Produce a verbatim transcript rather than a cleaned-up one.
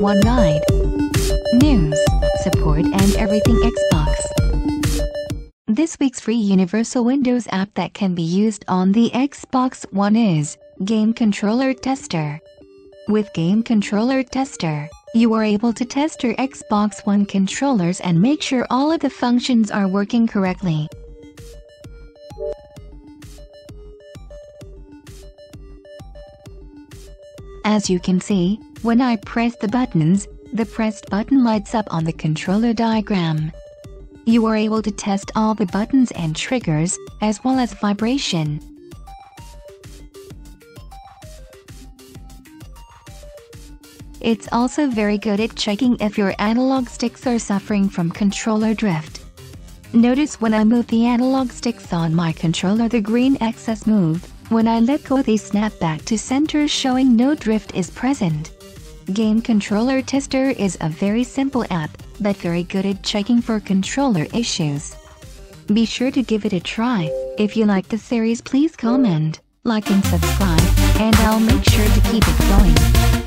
one guide, news, support and everything Xbox. This week's free Universal Windows app that can be used on the Xbox One is Game Controller Tester. With Game Controller Tester, you are able to test your Xbox One controllers and make sure all of the functions are working correctly. As you can see, when I press the buttons, the pressed button lights up on the controller diagram. You are able to test all the buttons and triggers, as well as vibration. It's also very good at checking if your analog sticks are suffering from controller drift. Notice when I move the analog sticks on my controller, the green axis moves. When I let go, they snap back to center, showing no drift is present. Game Controller Tester is a very simple app, but very good at checking for controller issues. Be sure to give it a try. If you like the series, please comment, like and subscribe, and I'll make sure to keep it going.